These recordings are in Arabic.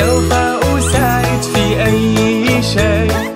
سوف أساعد في أي شيء.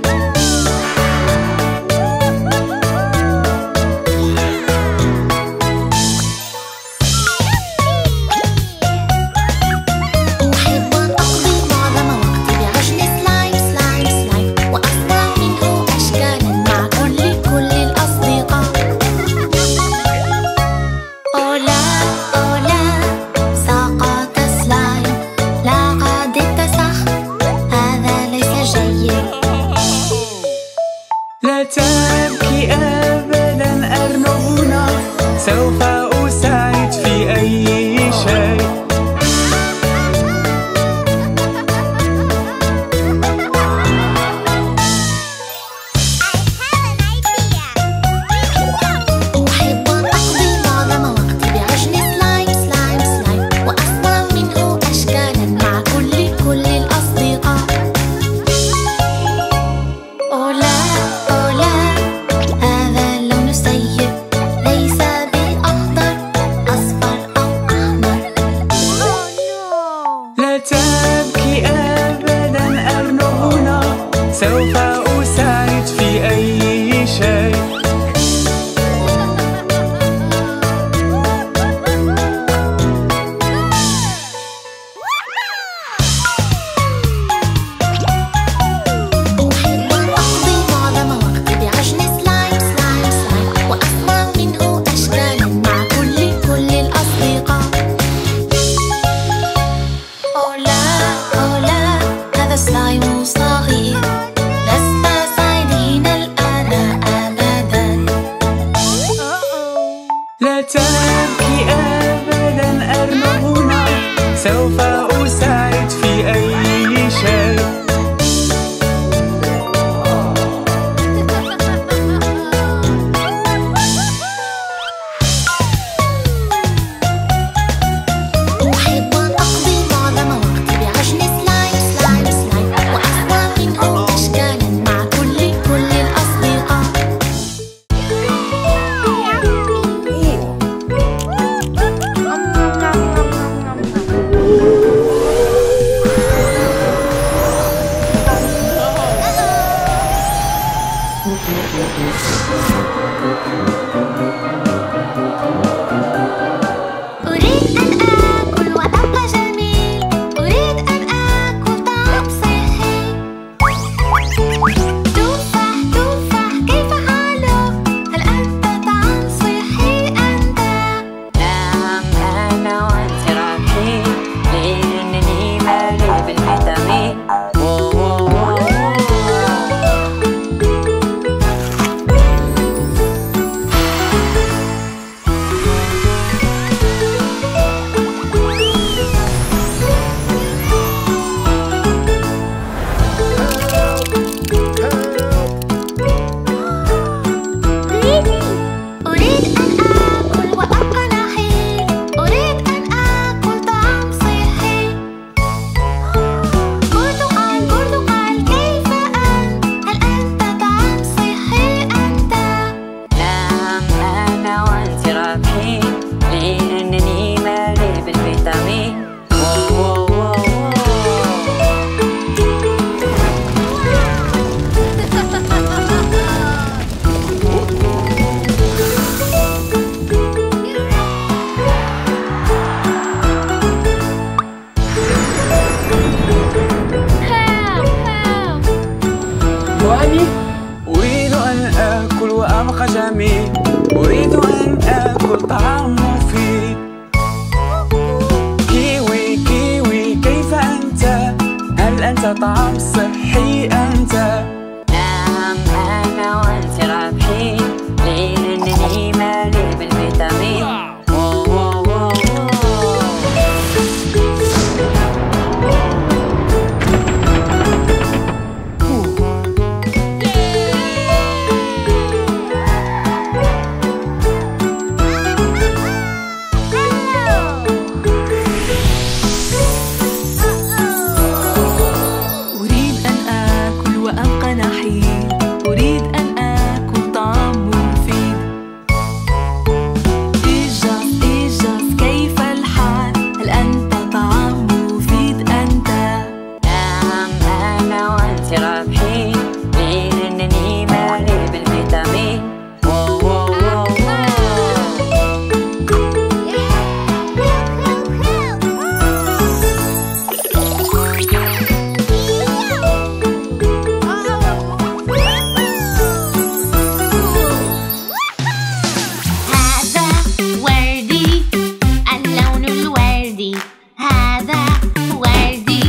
هذا وردي.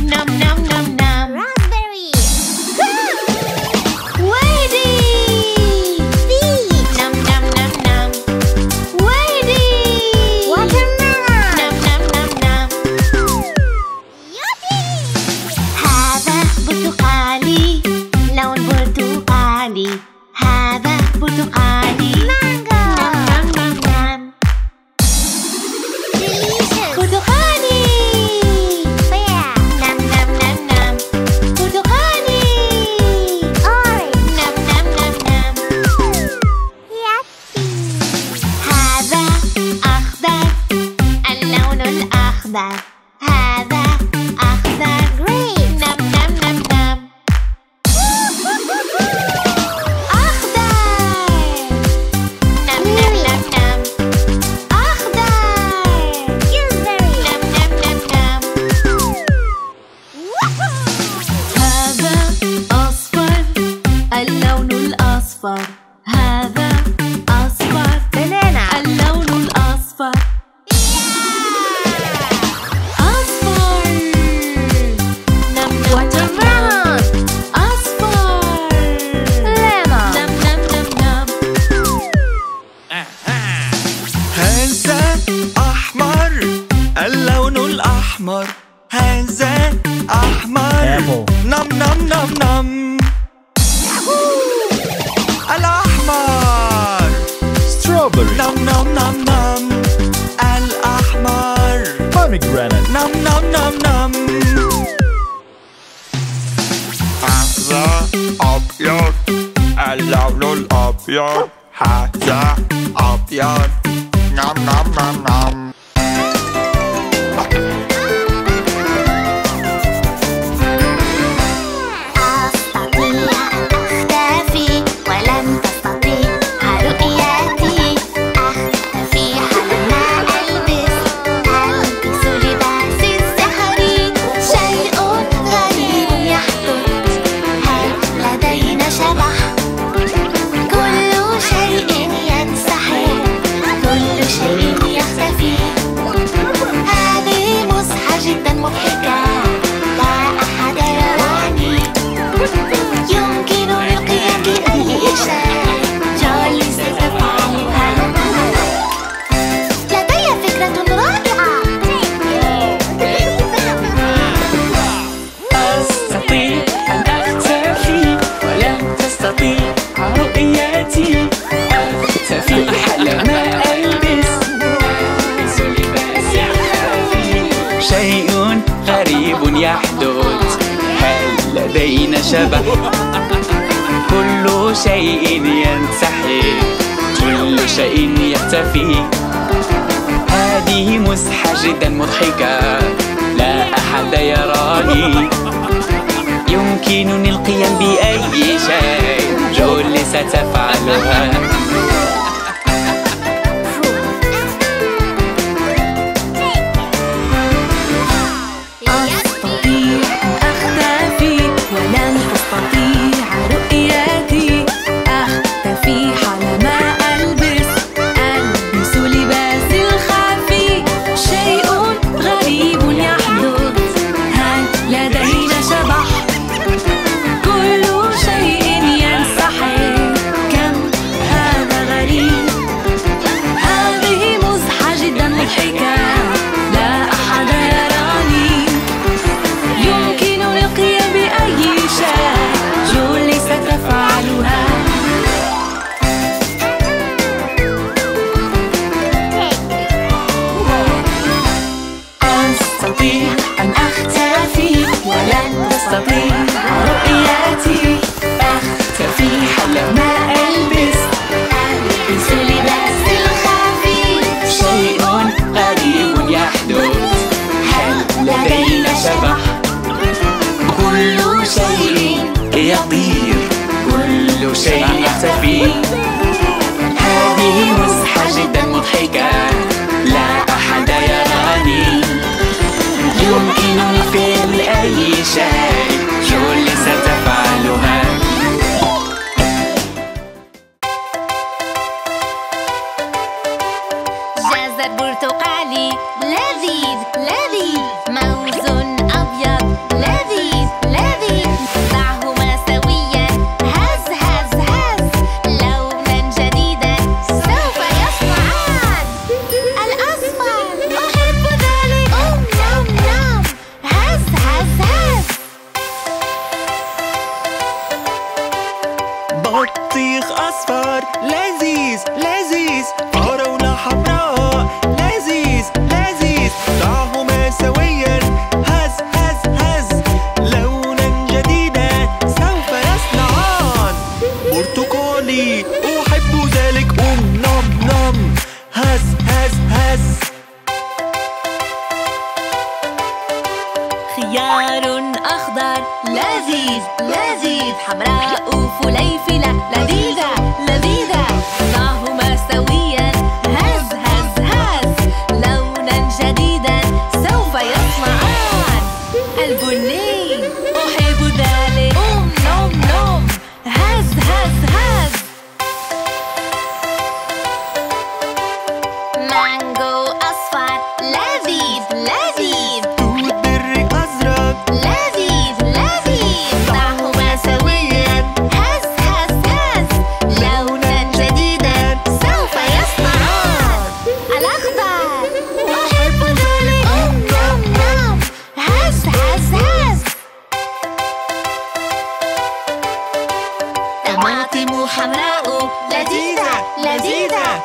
نم نم نم نم. راسبيري. وردي. بيت. نم نم نم نم. وردي. واترميلون. نم نم نم نم. يوبي. هذا برتقالي لون برتقالي. هذا برتقالي. هذا أخضر. Green. نم نم نم نم. أخضر. نم نم نم نم. أخضر. Gooseberry. نم نم نم نم. هذا أصفر. اللون الأصفر. هذا أصفر. Banana. اللون الأصفر. هذا أحمر. نم نم نم نم. الأحمر. strawberry. نم نم نم نم. الأحمر. pomegranate. نم نم نم نم. هذا أبيض. اللون الأبيض. هذا أبيض. نم نم نم نم. هل لدينا شبح؟ كل شيء ينسحب، كل شيء يختفي. هذه مزحة جدا مضحكة، لا أحد يراني. يمكنني القيام بأي شيء، جولي ستفعلها. كل شيء يختفي. هذه مزحة جدا مضحكة، لا أحد يراني. يمكنني فعل أي شيء، جولي ستفعلها. جاز البرتقالي لذيذ لذيذ. خيار أخضر لذيذ لذيذ، حمراء فليفلة لذيذة لذيذة، ضعهما سويا هز هز هز، لونا جديدا سوف يطلعان. البني أحب ذلك، نوم نوم هز هز هز. مانجو أصفر لذيذ لذيذ، توت بري أزرق لذيذ لذيذ، ضعهما سويا هز هز هز، لونا جديدا سوف يصنعان. الأخضر أحب ذلك، نوم نوم هز هز هز. طماطم حمراء لذيذة لذيذة،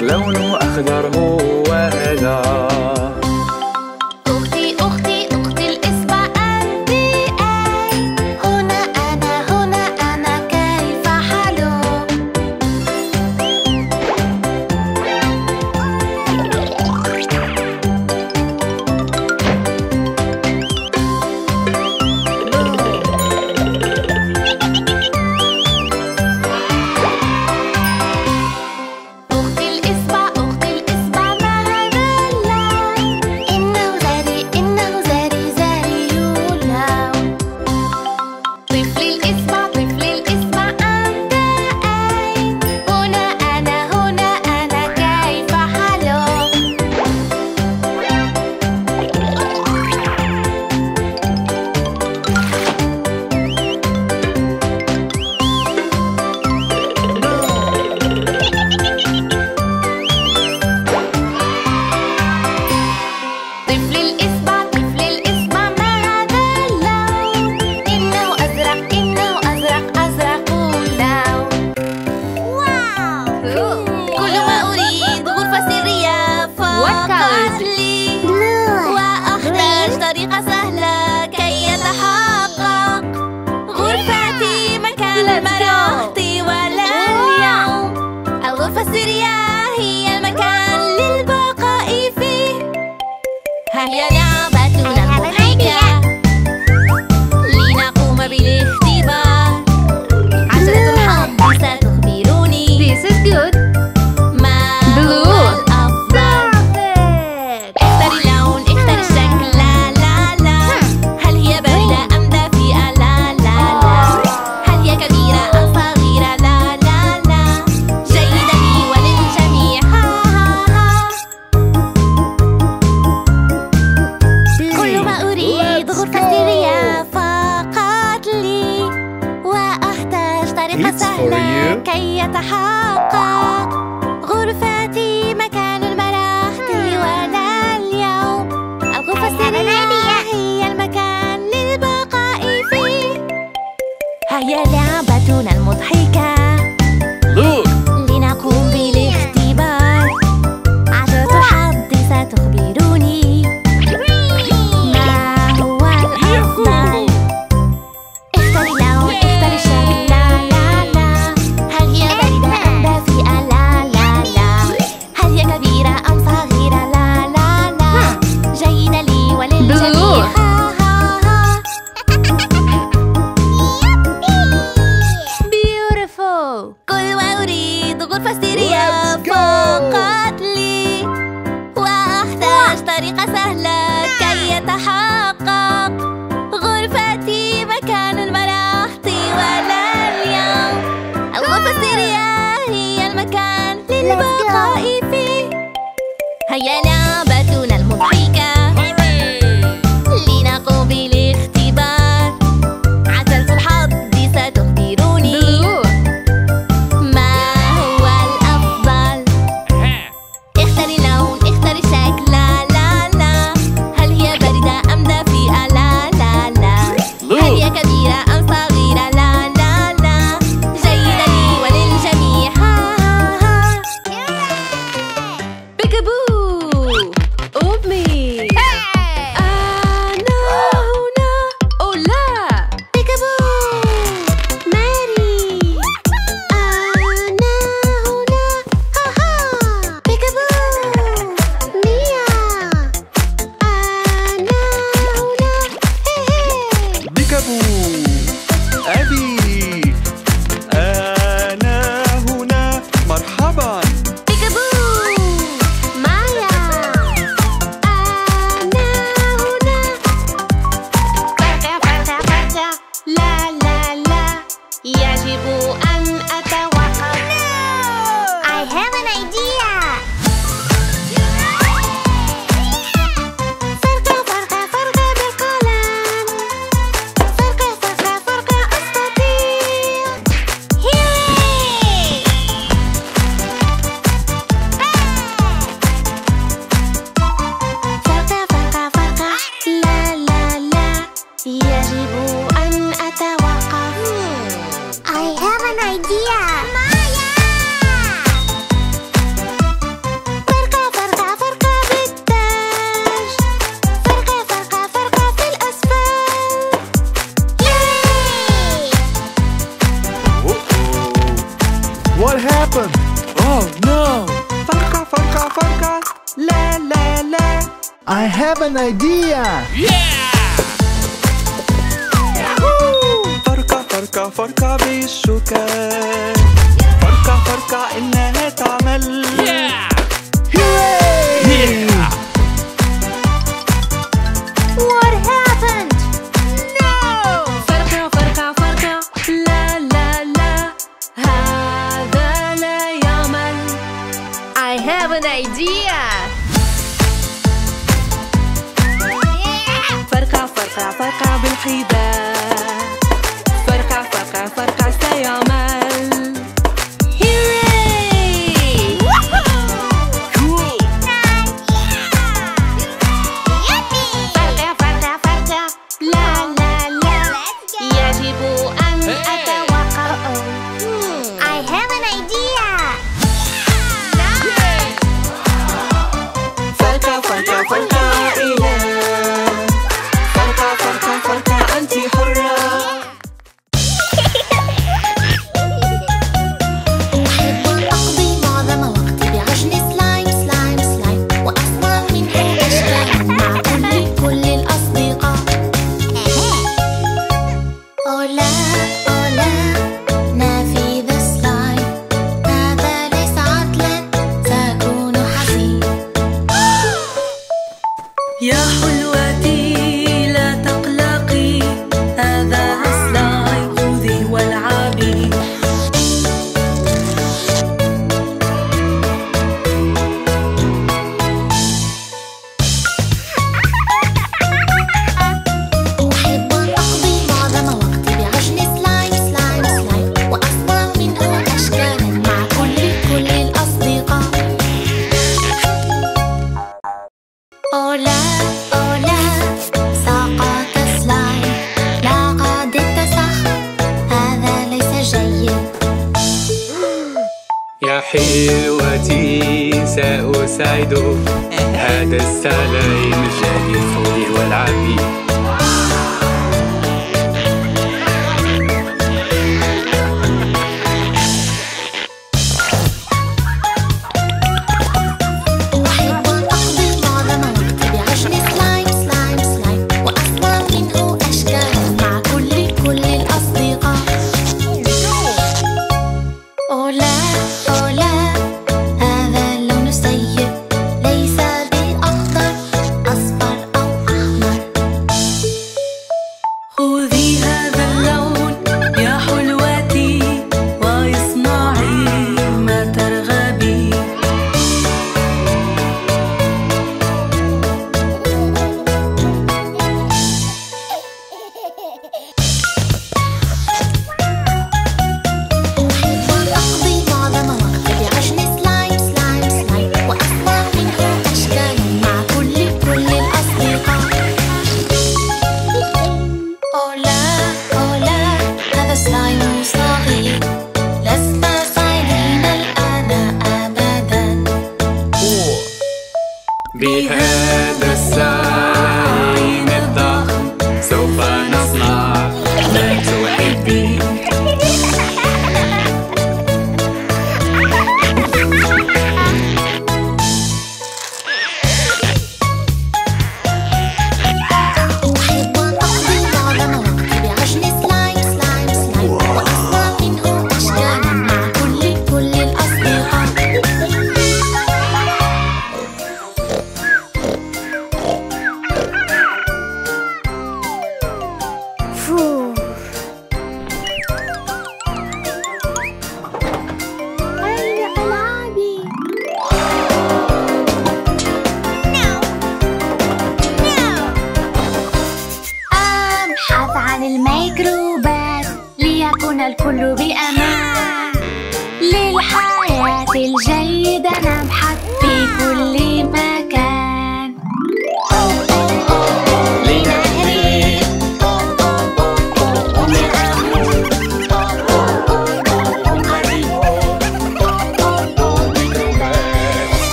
لونه أخضر هو هذا. أختي أختي أختي بطريقة سهلة كي يتحقق. غرفتي مكان المرح والألم. الغرفة السرية هي المكان للبقاء فيه. هيا لعبتنا المضحكة لنقوم بالاختبار. عشرة الحظ ستخبروني. This is good. ما هو الأفضل؟ اختر اللون، اختر الشكل. لا لا لا. هل هي باردة أم دافئة؟ لا لا لا. هل هي كبيرة أم صغيرة؟ لا لا لا. جيدة لي وللجميع. ها ها ها. كل ما أريد غرفة سرية فقط لي، وأحتاج طريقة سهلة كي يتحقق. غرفتي مكان المرح ولا اليوم. الغرفة السرية هي المكان للبقاء فيه. هيا لعبتنا المضحكة لنقوم بالاختبار. عشرة الحظ ستخبروني ما هو الأفضل. اختر اللون، اختر الشكل. لا لا لا. هل هي باردة أم دافئة؟ لا لا لا. هل هي كبيرة أم صغيرة؟ لا لا لا. جيدة لي وللجميع. ها ها ها. Beautiful. كل ما أريد غرفة سرية فقط لي، وأحتاج طريقة سهلة كي يتحقق. غرفتي مكان المرح ولا اليوم. الغرفة السرية هي المكان للبقاء فيه. هيا لعبتنا المضحكة لنقوم بالاختبار. عسلة الحظ ستخبروني ما هو الأفضل. اختر اللون، اختر الشكل. لا لا لا. هل هي باردة أم دافئة؟ لا لا لا. هل هي كبيرة أم صغيرة؟ لا لا لا. جيدة لي وللجميع. ها ها ها. بيكابو، أمي. أنا هنا. أولا، بيكابو. ماري. أنا هنا. ها ها. بيكابو. ميا. أنا هنا. هي هي. بيكابو. أبي. أنا هنا. مرحبا. بيكابو. مايا. أنا هنا. لا لا لا. يجب أن أتوقف. I have an idea. فرقة فرقة فرقة بالقلم. فرقة فرقة فرقة أستطيع. هيوي. فرقة فرقة فرقة. لا لا لا. يجب أن أتوقف. I have an idea. مايا. فرقة فرقة فرقة بالتاج. فرقة فرقة فرقة في الأسفل. ياي. What happened? Oh no! فرقة فرقة فرقة. لا لا لا. I have an idea. فرقة فرقة فرقة بالشوكة. فرقة فرقة إنها تعمل. Hooray! What happened? No! فرقة فرقة فرقة. لا لا لا. هذا لا يعمل. I have an idea. فرقة فرقة فرقة بالحذاء. فرقة فرقة فرقة سيعمل. Hooray! Cool. فرقة فرقة فرقة. لا لا لا. يجب أن أتوقف. I have an idea. فرقة فرقة فرقة إله.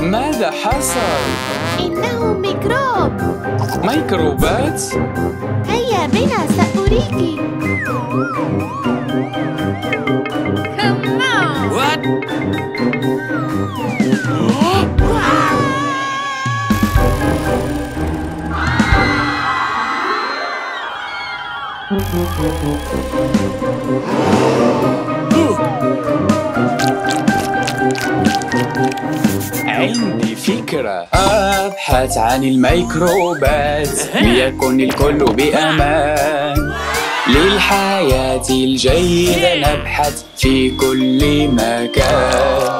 ماذا حصل؟ إنه ميكروب. ميكروبات؟ هيا بنا سأريكِ. عندي فكرة. أبحث عن الميكروبات ليكن الكل بأمان. للحياة الجيدة نبحث في كل مكان.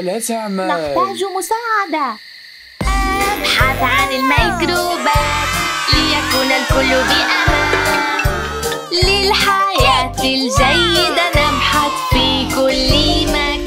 لا تعمل. نحتاج مساعدة. أبحث عن الميكروبات ليكن الكل بأمان. للحياة الجيدة نبحث في كل مكان.